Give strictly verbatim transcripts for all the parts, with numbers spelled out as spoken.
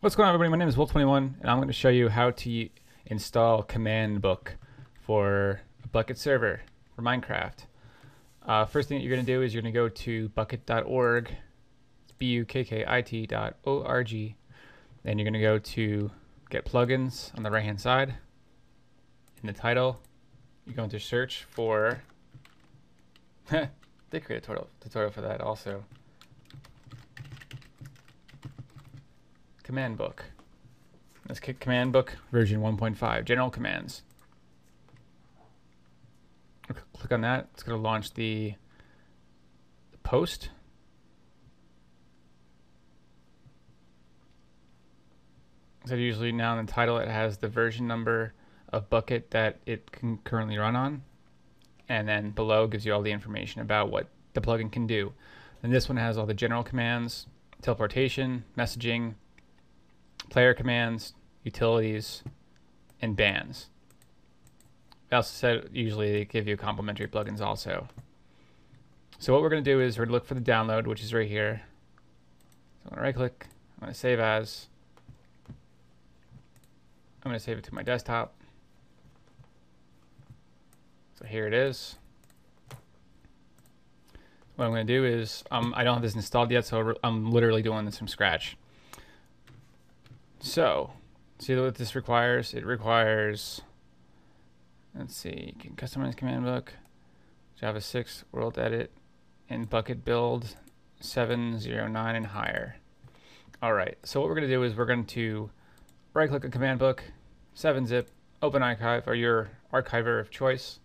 What's going on, everybody? My name is Wolf twenty-one, and I'm going to show you how to install Command Book for a Bukkit server for Minecraft. Uh, first thing that you're going to do is you're going to go to bukkit dot org, it's B U K K I T dot O R G. Then you're going to go to Get Plugins on the right-hand side. In the title, you're going to search for. I did create a tutorial, tutorial for that also. Command Book. Let's kick Command Book version one point five, general commands. Click on that. It's going to launch the, the post. So usually now in the title it has the version number of Bukkit that it can currently run on. And then below gives you all the information about what the plugin can do. And this one has all the general commands, teleportation, messaging, player commands, utilities, and bans. I also said usually they give you complimentary plugins also. So what we're going to do is we're going to look for the download, which is right here. So I'm going to right click, I'm going to save as, I'm going to save it to my desktop. So here it is. What I'm going to do is, um, I don't have this installed yet, so I'm literally doing this from scratch. So, see what this requires? It requires, let's see, you can customize Command Book, Java six, WorldEdit, and Bukkit build seven oh nine and higher. All right, so what we're going to do is we're going to right-click a Command Book, seven zip, open archive, or your archiver of choice.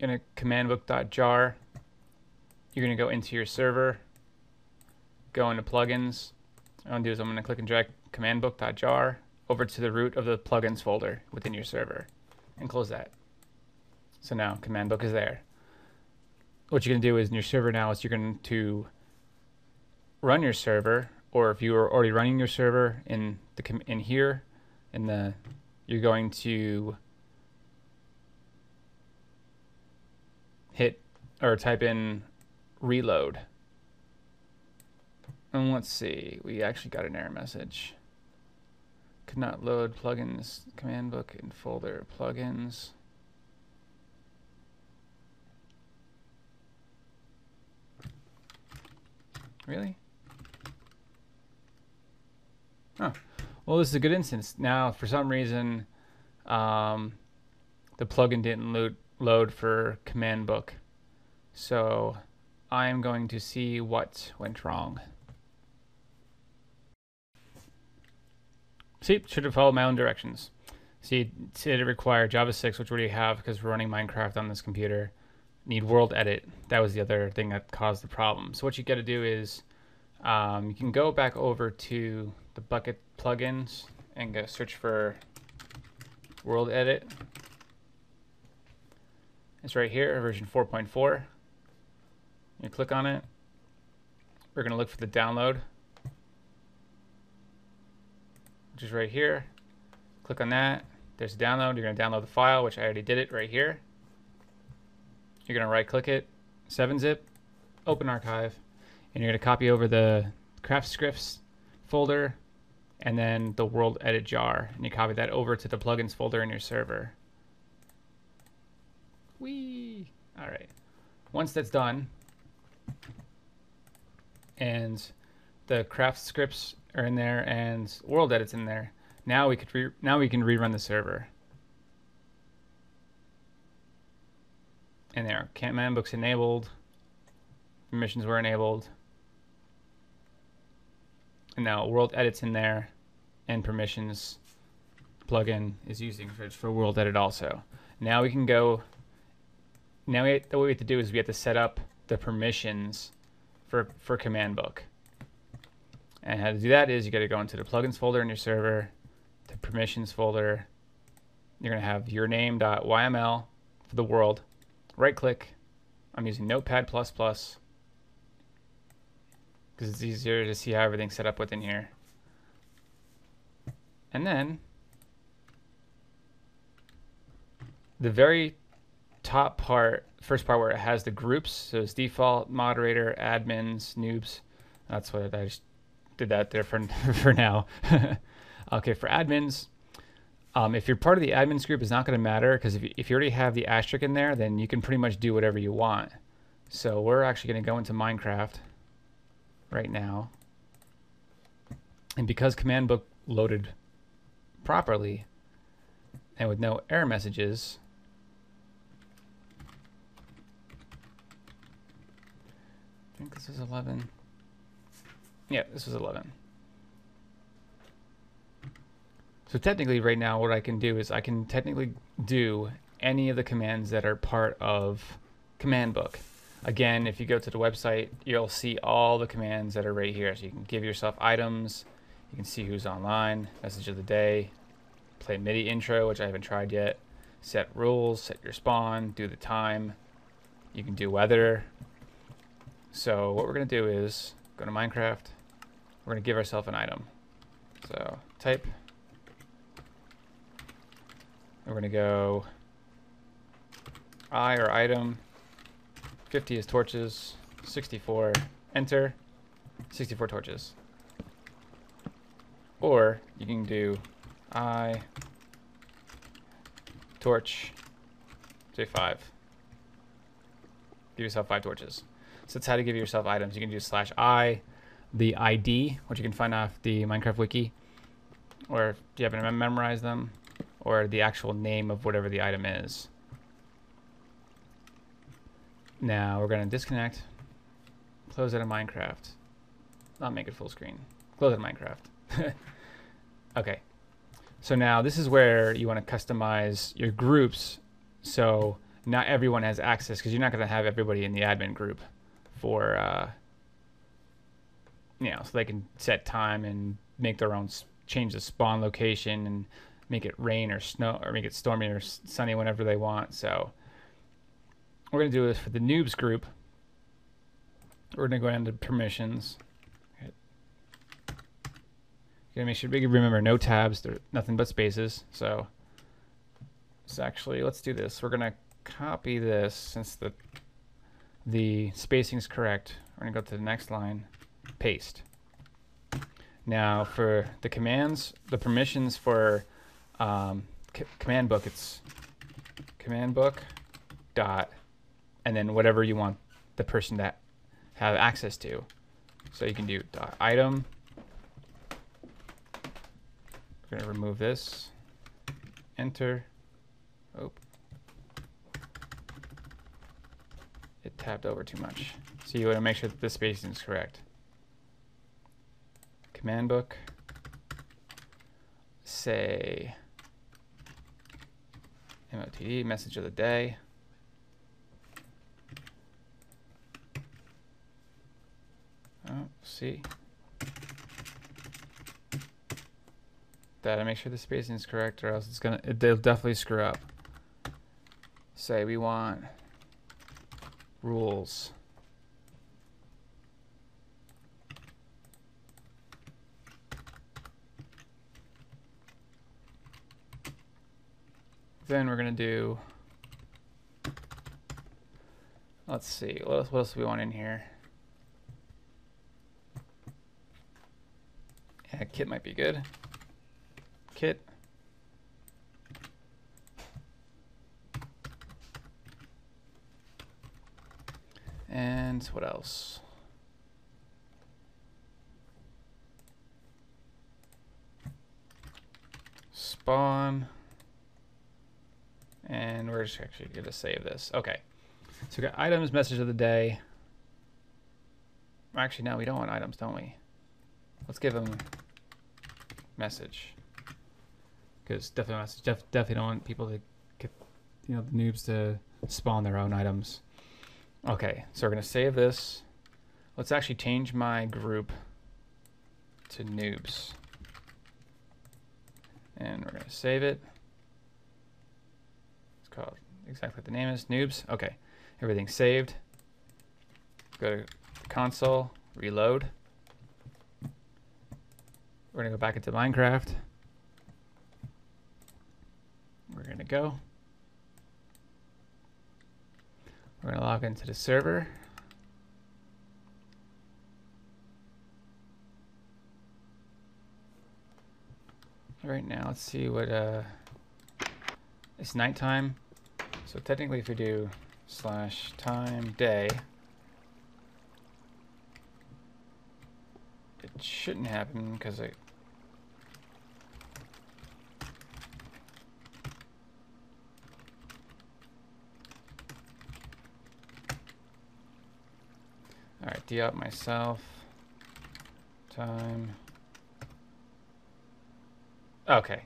In a Command Book.jar, you're going to go into your server, go into plugins. What I'm going to do is I'm going to click and drag Command Book.jar over to the root of the plugins folder within your server and close that. So now Command Book is there. What you're going to do is in your server now is you're going to run your server, or if you are already running your server in the in here, in the you're going to hit or type in reload. And let's see, we actually got an error message. Could not load plugins, Command Book, and folder plugins. Really? Huh. Well, this is a good instance. Now, for some reason, um, the plugin didn't load, load for Command Book. So I am going to see what went wrong. See, should have followed my own directions. See, it did require Java six, which we already have because we're running Minecraft on this computer. Need WorldEdit. That was the other thing that caused the problem. So what you got to do is um, you can go back over to the Bukkit plugins and go search for WorldEdit. It's right here, version four point four. You click on it. We're going to look for the download, which is right here. Click on that. There's a download. You're going to download the file, which I already did it right here. You're going to right-click it, seven zip, open archive, and you're going to copy over the craft scripts folder and then the WorldEdit jar, and you copy that over to the plugins folder in your server. Whee! All right. Once that's done, and the craft scripts are in there and WorldEdit's in there. Now we could re now we can rerun the server. And there, Command Book's enabled, permissions were enabled, and now WorldEdit's in there, and permissions plugin is using for, for WorldEdit also. Now we can go. Now we, the way we have to do is we have to set up the permissions for for Command Book. And how to do that is you got to go into the plugins folder in your server, the permissions folder. You're going to have your name.yml for the world. Right click. I'm using Notepad plus plus because it's easier to see how everything's set up within here. And then the very top part, first part where it has the groups, so it's default, moderator, admins, noobs. That's what I just did that there for, for now. Okay, for admins, um, if you're part of the admins group, it's not going to matter, because if you, if you already have the asterisk in there, then you can pretty much do whatever you want. So we're actually going to go into Minecraft right now. And because Command Book loaded properly and with no error messages, I think this is eleven. Yeah, this was eleven. So technically right now what I can do is I can technically do any of the commands that are part of Command Book. Again, if you go to the website, you'll see all the commands that are right here. So you can give yourself items, you can see who's online, message of the day, play MIDI intro, which I haven't tried yet, set rules, set your spawn, do the time, you can do weather. So what we're gonna do is go to Minecraft, we're gonna give ourselves an item. So type, we're gonna go I or item, fifty is torches, sixty-four, enter, sixty-four torches. Or you can do I torch J five, give yourself five torches. So that's how to give yourself items. You can do slash I, the I D, which you can find off the Minecraft wiki, or if you haven't memorized them, or the actual name of whatever the item is. Now we're going to disconnect, close out of Minecraft. I'll make it full screen. Close out of Minecraft. Okay. So now this is where you want to customize your groups so not everyone has access, because you're not going to have everybody in the admin group. For uh, you know, so they can set time and make their own, change the spawn location and make it rain or snow, or make it stormy or sunny whenever they want. So we're gonna do this for the noobs group. We're gonna go into permissions. You're gonna make sure we can remember no tabs, there's nothing but spaces. So it's actually, let's do this. We're gonna copy this since the the spacing is correct. We're going to go to the next line, paste. Now for the commands, the permissions for um, Command Book, it's Command Book dot, and then whatever you want the person to have access to. So you can do dot item. We're going to remove this, enter. Oh. Tabbed over too much. So you want to make sure that the spacing is correct. Command Book, say M O T D, message of the day. Oh, see. Gotta make sure the spacing is correct, or else it's gonna, it, they'll definitely screw up. Say we want rules. Then we're going to do, let's see, what else, what else do we want in here? Yeah, kit might be good. Kit. And what else? Spawn. And we're just actually going to save this. Okay. So we got items, message of the day. Actually, no, we don't want items, don't we? Let's give them message. Because definitely, def definitely don't want people to get, you know, the noobs to spawn their own items. Okay, so we're going to save this. Let's actually change my group to noobs. And we're going to save it. It's called exactly what the name is, noobs. Okay, everything's saved. Go to the console, reload. We're going to go back into Minecraft. We're going to go. We're going to log into the server. right now. Let's see what, uh, it's nighttime. So technically if we do slash time day, it shouldn't happen because it, all right, deop myself, time. Okay.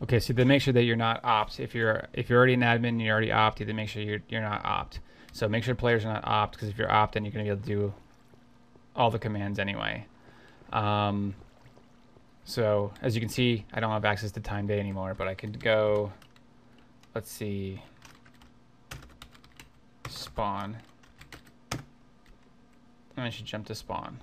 Okay, so then make sure that you're not opt. If you're if you're already an admin and you're already opt, then make sure you're you're not opt. So make sure players are not opt, because if you're opt, then you're gonna be able to do all the commands anyway. Um, so as you can see, I don't have access to time day anymore, but I could go. Let's see. Spawn. And I should jump to spawn.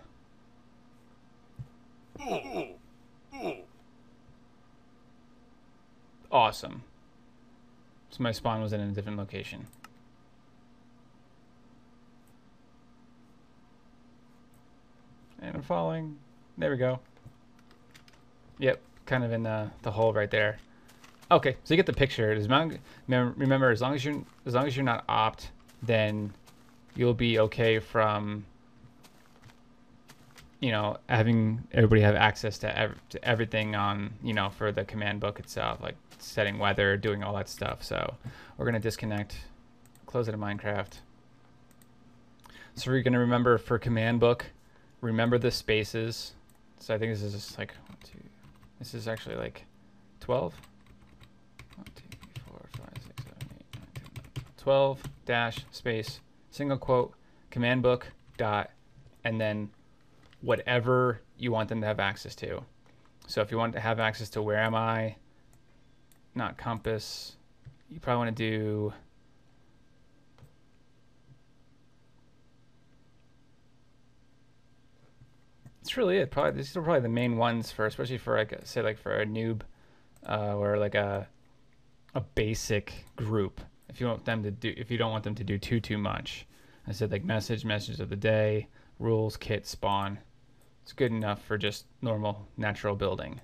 Awesome. So my spawn was in a different location. And I'm falling. There we go. Yep, kind of in the, the hole right there. Okay, so you get the picture. As long, remember, as long as you're as long as you're not opt, then you'll be okay from, you know, having everybody have access to, ev to everything on, you know, for the command book itself, like setting weather, doing all that stuff. So we're going to disconnect, close it in Minecraft. So we're going to remember for command book, remember the spaces. So I think this is just like, one, two, this is actually like twelve. one, two, three, four, five, six, seven, eight, nine, ten, eleven, twelve dash space, single quote, command book dot, and then whatever you want them to have access to. So if you want to have access to where am I, not compass, you probably want to do it's really it probably these are probably the main ones for, especially for like say like for a noob uh, or like a a basic group, if you want them to do if you don't want them to do too too much. I said like message, messages of the day, rules, kit, spawn. It's good enough for just normal, natural building.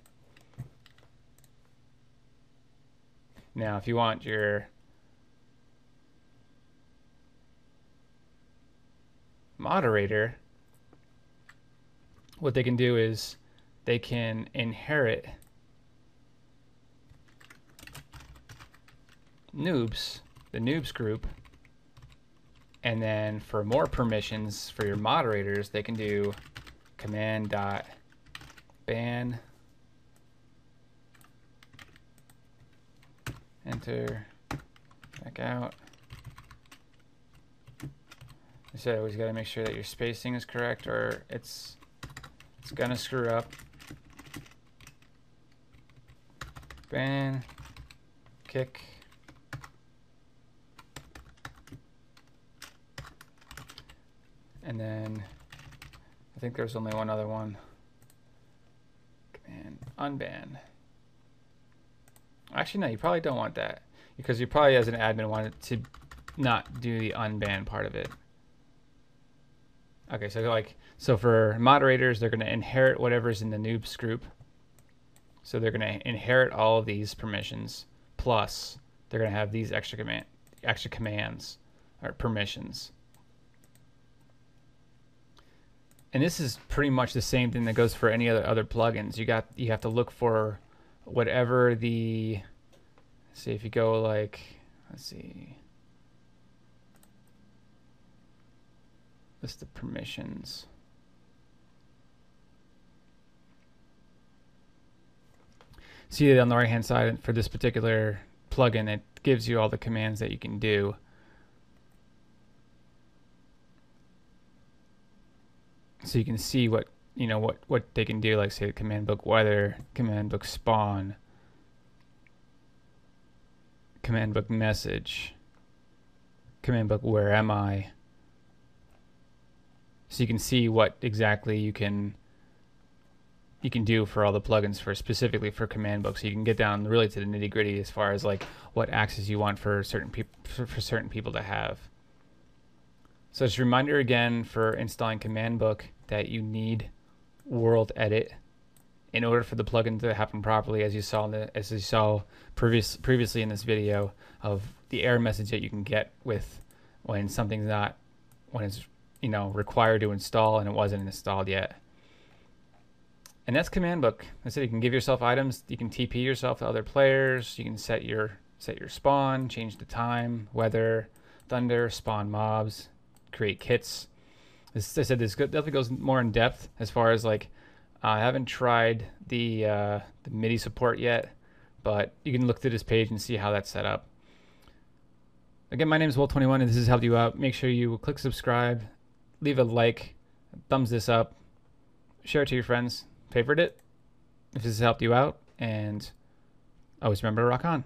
Now, if you want your moderator, what they can do is they can inherit noobs, the noobs group, and then for more permissions for your moderators, they can do command.ban. Enter, back out. I said, always got to make sure that your spacing is correct, or it's it's gonna screw up. Ban, kick. And then I think there's only one other one. Command unban. Actually, no, you probably don't want that, because you probably as an admin wanted to not do the unban part of it. Okay, so like so for moderators, they're gonna inherit whatever's in the noobs group. So they're gonna inherit all of these permissions, plus they're gonna have these extra command extra commands or permissions. And this is pretty much the same thing that goes for any other other plugins. You got you have to look for whatever the. Let's see if you go like let's see. List of permissions. See on the right hand side for this particular plugin, it gives you all the commands that you can do. So you can see what you know what what they can do, like say the command book weather, command book spawn, command book message, command book where am I. So you can see what exactly you can you can do for all the plugins for specifically for command book. So you can get down really to the nitty gritty as far as like what access you want for certain people for, for certain people to have. So just a reminder again for installing Command Book that you need WorldEdit in order for the plugin to happen properly, as you saw in the, as you saw previous previously in this video, of the error message that you can get with when something's not, when it's you know required to install and it wasn't installed yet. And that's Command Book. That's it. You can give yourself items. You can T P yourself to other players. You can set your set your spawn, change the time, weather, thunder, spawn mobs, create kits. As I said, this definitely goes more in depth as far as like uh, I haven't tried the uh, the MIDI support yet, but you can look through this page and see how that's set up. Again, my name is Wolf twenty-one, and this has helped you out. Make sure you click subscribe, leave a like, thumbs this up, share it to your friends. Favorite it if this has helped you out, and always remember to rock on.